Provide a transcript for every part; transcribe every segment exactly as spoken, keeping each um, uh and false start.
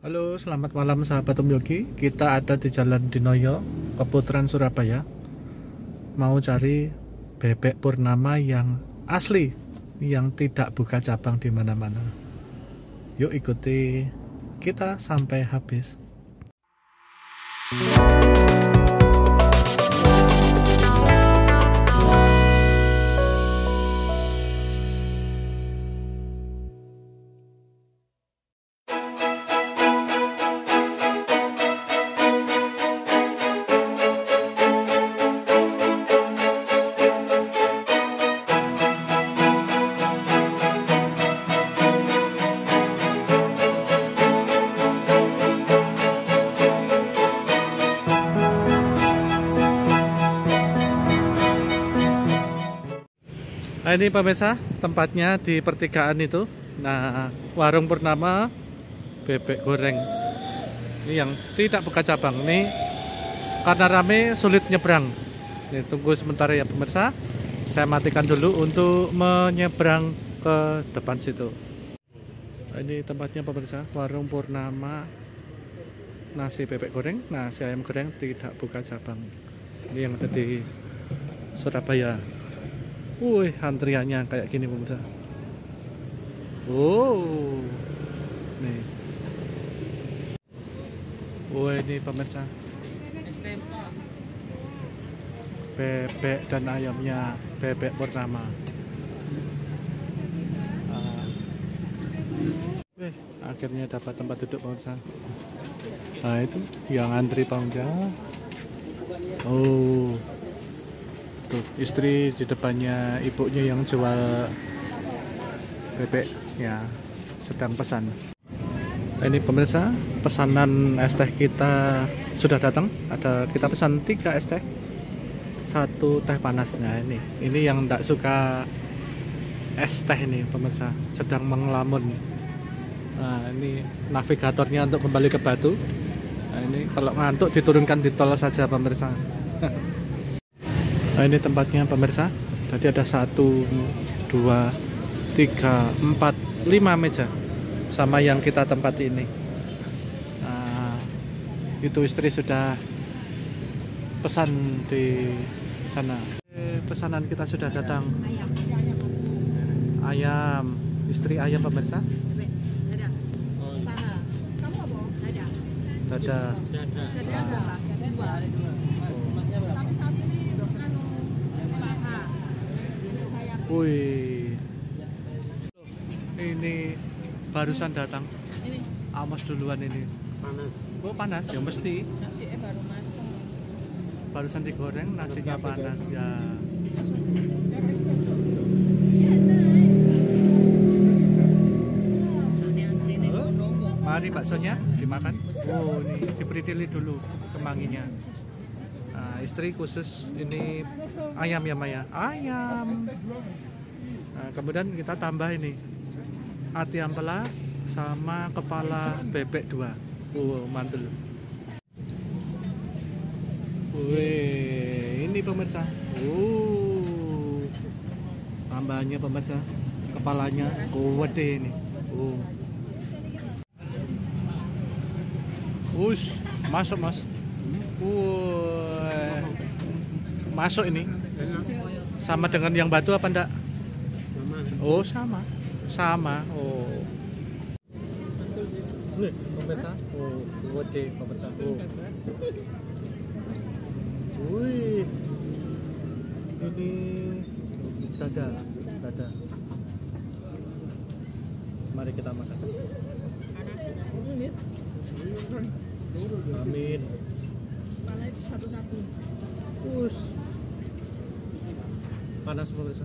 Halo, selamat malam sahabat Om Yogi. Kita ada di Jalan Dinoyo, Keputran, Surabaya. Mau cari bebek Purnama yang asli, yang tidak buka cabang di mana-mana. Yuk ikuti kita sampai habis. Nah, ini pemirsa, tempatnya di pertigaan itu. Nah, warung Purnama bebek goreng. Ini yang tidak buka cabang nih, karena rame sulit nyebrang. Nih, tunggu sebentar ya pemirsa. Saya matikan dulu untuk menyebrang ke depan situ. Nah, ini tempatnya pemirsa, warung Purnama nasi bebek goreng, nasi ayam goreng tidak buka cabang. Ini yang ada di Surabaya. Wih, antriannya kayak gini pemirsa. Oh, nih. Wih, ini pemirsa. Bebek dan ayamnya bebek Purnama. Ah. Wih, akhirnya dapat tempat duduk pemirsa. Nah, itu yang antri pemirsa. Oh. Tuh, istri di depannya ibunya yang jual bebek ya sedang pesan. Nah, ini pemirsa, pesanan es teh kita sudah datang. Ada kita pesan tiga es teh, satu teh panasnya. Ini ini yang tidak suka es teh ini pemirsa, sedang mengelamun. Nah, ini navigatornya untuk kembali ke Batu. Nah, ini kalau ngantuk diturunkan di tol saja pemirsa. Nah, ini tempatnya pemirsa. Tadi ada satu, dua, tiga, empat, lima meja sama yang kita tempat ini. Nah, itu istri sudah pesan di sana. Eh, pesanan kita sudah datang. Ayam, istri ayam pemirsa. Dada. Wih, ini barusan datang. Amos duluan ini. Panas. Oh, panas ya mesti. Barusan digoreng, nasinya panas ya. Mari baksonya dimakan. Oh, ini diperitili dulu kemanginya. Nah, istri khusus ini ayam ya Maya, ayam. Nah, kemudian kita tambah ini ati ampela sama kepala bebek dua. Wow, mantul. Wih, ini pemirsa. Wow, tambahannya pemirsa, kepalanya gede ini. Wow. Ush, masuk mas. Wow. Masuk ini sama dengan yang Batu apa ndak? Oh, sama sama. Oh, pemirsa. Oh, gede pemirsa. Oh, wih, ini dada dada. Mari kita makan. Amin. Us. Panas pemirsa.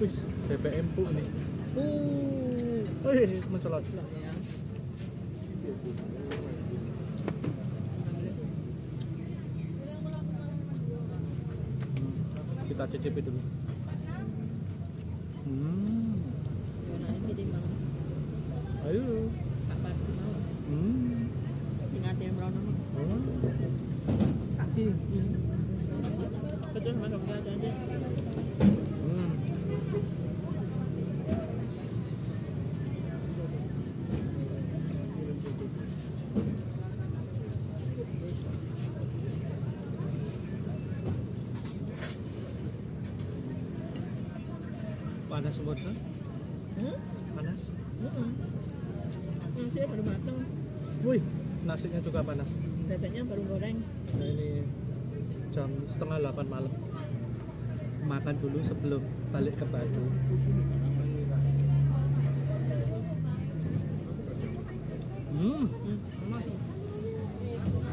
Wih, bebek empuk nih. Uh, eh, mencolot. Kita cicipi dulu. Hmm. Ayo. Hmm. panas semua? Hmm? Panas? Hmm. Nasinya baru matang. Wih, nasinya juga panas. Datanya baru goreng. Nah, ini jam setengah delapan malam. Makan dulu sebelum balik ke Batu. Hmm.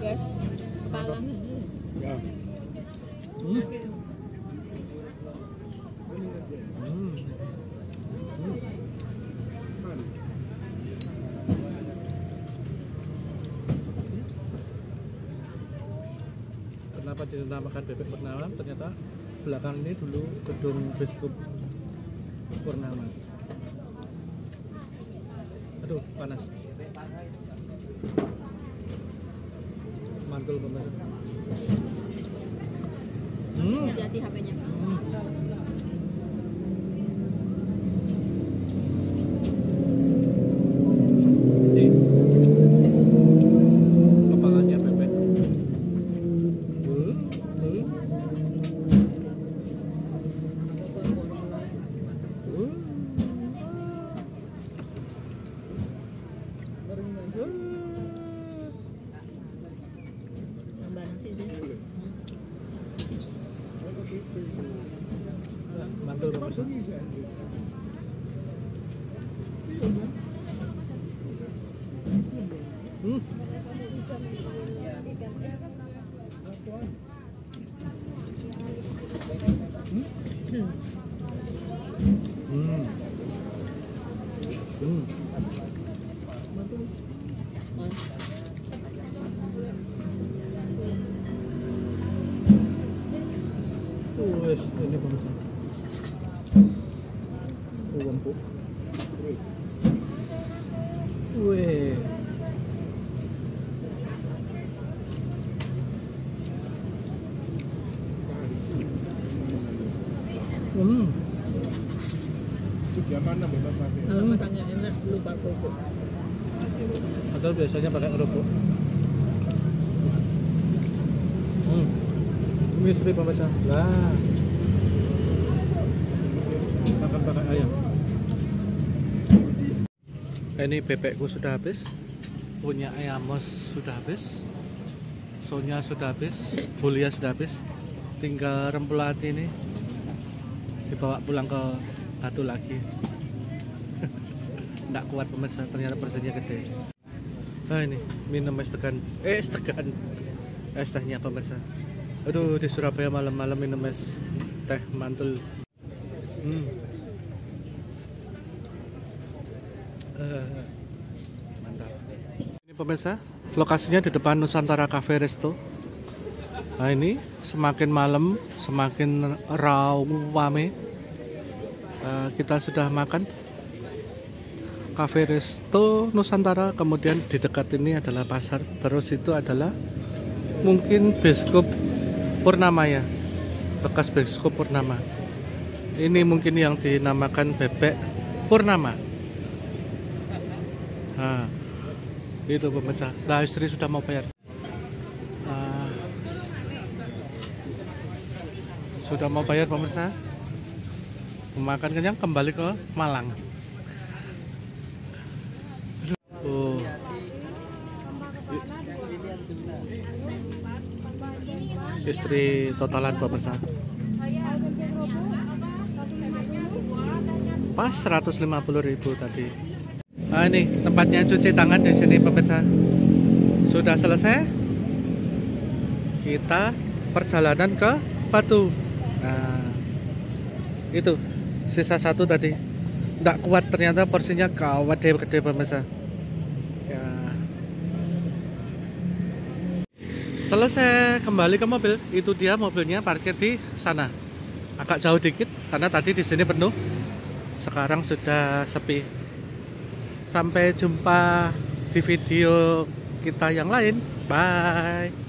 Guys, kepala. Ya. Hmm. Hmm. Hmm. Kenapa dinamakan Bebek Purnama? Ternyata belakang ini dulu gedung Biskup Purnama. Aduh, panas. Mantul banget. Hmm. Hati-hati H P-nya. Hmm. Mantul banget. Hmm. Hmm. Hmm. Wes, ini pemirsa. Uangku. Weh. Hmm. Jaman nambah apa? Kalau matanya enak lupa kerupuk. Padahal biasanya pakai kerupuk. Hmm. Misteri pemirsa. Lah. Makan pakai ayam. Ini bebekku sudah habis, punya ayamos sudah habis, sonya sudah habis, bulia sudah habis, tinggal rempulati ini dibawa pulang ke Batu lagi. Nggak kuat pemirsa, ternyata persennya gede. Nah ini minum es tegan, eh es tegan, es tehnya pemirsa. Aduh, di Surabaya malam-malam minum es teh mantul. Hmm. Uh, mantap. Ini pemirsa, lokasinya di depan Nusantara Cafe Resto. Nah ini semakin malam semakin ramai. Uh, kita sudah makan Cafe Resto Nusantara. Kemudian di dekat ini adalah pasar. Terus itu adalah mungkin Biskup Purnama ya, bekas Biskup Purnama. Ini mungkin yang dinamakan Bebek Purnama. Nah, itu pemirsa. Nah, istri sudah mau bayar. Nah, sudah mau bayar pemirsa. Makan kenyang kembali ke Malang. Oh. Istri totalan pemirsa. Pas seratus lima puluh ribu tadi. Nah, ini tempatnya cuci tangan di sini pemirsa. Sudah selesai. Kita perjalanan ke Batu. Nah, itu sisa satu tadi. Nggak kuat ternyata porsinya kawat gede-gede pemirsa. Ya. Selesai kembali ke mobil. Itu dia mobilnya parkir di sana. Agak jauh dikit karena tadi di sini penuh. Sekarang sudah sepi. Sampai jumpa di video kita yang lain. Bye.